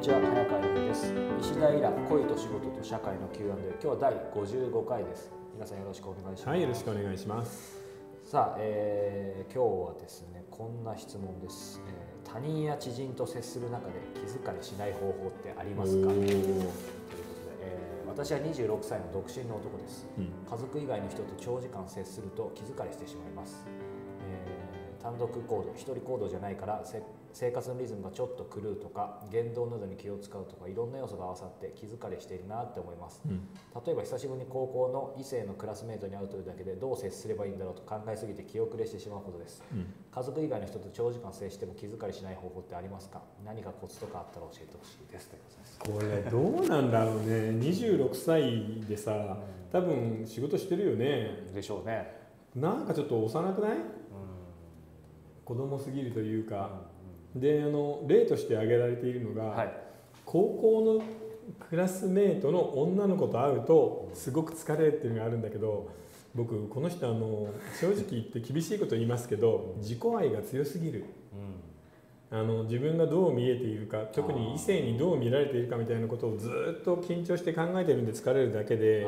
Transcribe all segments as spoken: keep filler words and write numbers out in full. にちは、早川由紀です。石田衣良、恋と仕事と社会の キューアンドエー、 今日はだいごじゅうごかいです。皆さんよろしくお願いします。はい、よろしくお願いします。さあ、えー、今日はですね、こんな質問です。えー、他人や知人と接する中で気遣いしない方法ってありますか？ということで、えー、私はにじゅうろくさいの独身の男です。うん、家族以外の人と長時間接すると気遣いしてしまいます。えー、単独行動、一人行動じゃないからせ生活のリズムがちょっと狂うとか、言動などに気を使うとか、いろんな要素が合わさって気疲れしているなって思います。うん、例えば久しぶりに高校の異性のクラスメートに会うというだけで、どう接すればいいんだろうと考えすぎて気遅れしてしまうことです。うん、家族以外の人と長時間接しても気疲れしない方法ってありますか？何かコツとかあったら教えてほしいです。これどうなんだろうね。にじゅうろくさいでさ、多分仕事してるよね。でしょうね。なんかちょっと幼くない？うん、子供すぎるというか。うんで、あの例として挙げられているのが、はい、高校のクラスメートの女の子と会うとすごく疲れるっていうのがあるんだけど、僕この人あの正直言って厳しいこと言いますけど自己愛が強すぎる、うん、あの自分がどう見えているか、特に異性にどう見られているかみたいなことをずっと緊張して考えてるんで疲れるだけで、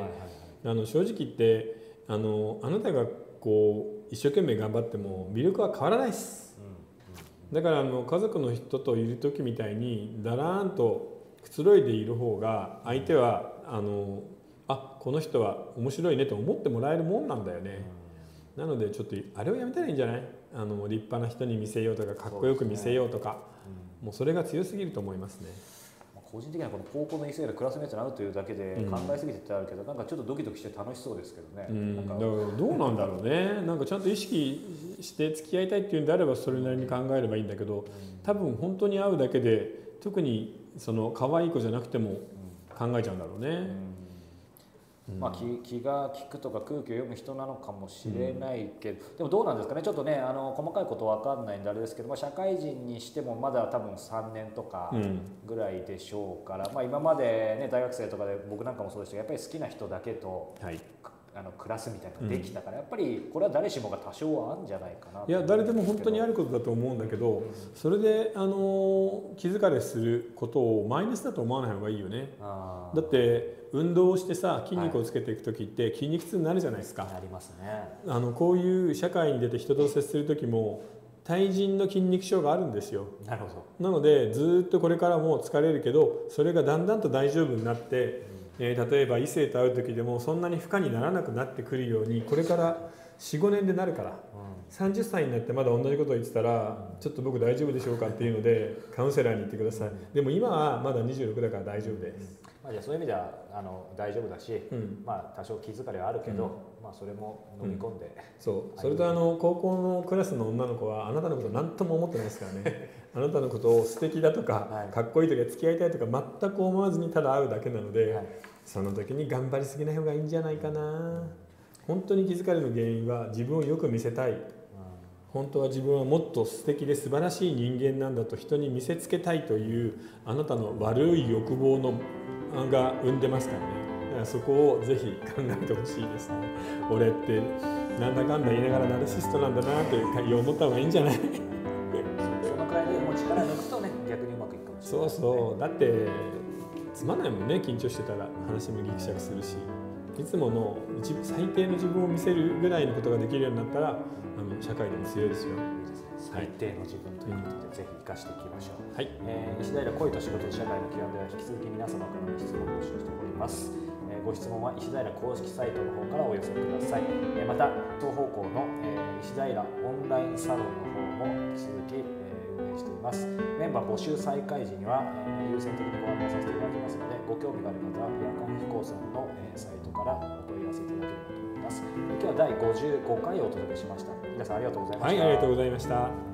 あの正直言ってあのあなたがこう一生懸命頑張っても魅力は変わらないっす。うん、だからあの家族の人といる時みたいにだらーんとくつろいでいる方が相手はあのあこの人は面白いねと思ってもらえるもんなんだよね。なのでちょっとあれをやめたらいいんじゃない？あの立派な人に見せようとか、かっこよく見せようとか、もうそれが強すぎると思いますね。個人的にはこの高校の異性のクラスメートに会うというだけで考えすぎてってあるけど、うん、なんかちょっとドキドキして楽しそうですけどね。うん、なんかどうなんだろうね。なんかちゃんと意識して付き合いたいっていうんであればそれなりに考えればいいんだけど、多分本当に会うだけで特にその可愛い子じゃなくても考えちゃうんだろうね。うんうん、まあ、気, 気が利くとか空気を読む人なのかもしれないけど、うん、でもどうなんですかね。ちょっとね、あの細かいこと分かんないんであれですけど、まあ、社会人にしてもまだ多分さんねんとかぐらいでしょうから、うん、まあ今まで、ね、大学生とかで僕なんかもそうでしたけど、やっぱり好きな人だけと、はい、あの暮らすみたいなのができたから、うん、やっぱりこれは誰しもが多少はあるんじゃないかな。いや誰でも本当にあることだと思うんだけど、うん、それであの気疲れすることをマイナスだと思わない方がいいよね。だって運動をしてさ、筋肉をつけていく時って筋肉痛になるじゃないですか。なりますね。あのこういう社会に出て人と接する時も対人の筋肉症があるんですよ。なるほど。なのでずっとこれからも疲れるけど、それがだんだんと大丈夫になって、うん、えー、例えば異性と会う時でもそんなに負荷にならなくなってくるように、これからよん、ごねんでなるから、うん、さんじゅっさいになってまだ同じことを言ってたら、うん、ちょっと僕大丈夫でしょうかっていうのでカウンセラーに行ってください。うん、でも今はまだにじゅうろくだから大丈夫です。うん、まあじゃあそういう意味ではあの大丈夫だし、うん、まあ多少気疲れはあるけど、うん、まあそれも飲み込んで、うん、そう、それとあの高校のクラスの女の子はあなたのこと何とも思ってないですからねあなたのことを素敵だとか、はい、かっこいいとか付き合いたいとか全く思わずにただ会うだけなので、はい、その時に頑張りすぎない方がいいんじゃないかな。うん、本当に気疲れの原因は自分をよく見せたい、うん、本当は自分はもっと素敵で素晴らしい人間なんだと人に見せつけたいというあなたの悪い欲望のが生んでますからね。だからそこをぜひ考えてほしいですね。俺ってなんだかんだ言いながらナルシストなんだなという思った方がいいんじゃないそのくらいでもう力抜くとね、逆にうまくいくかもしれない、ね、そうそう。だってつまんないもんね、緊張してたら話もぎくしゃくするし、いつもの最低の自分を見せるぐらいのことができるようになったらあの社会でも強いですよ。最低の自分ということで、ぜひ生かしていきましょう。はい、えー、石田衣良、恋と仕事と社会の キューアンドエー は引き続き皆様からの質問を募集しております。えー、ご質問は石田衣良公式サイトの方からお寄せください。えー、また東方向の、えー、石田衣良オンラインサロンの方も引き続き、えー、運営しています。メンバー募集再開時には、えー、優先的にご案内させていただきますので、ご興味がある方はピアカン飛行船の、えー、サイトからお問い合わせいただければと思います。今日はだいごじゅうごかいをお届けしました。皆さんありがとうございました。はい、ありがとうございました。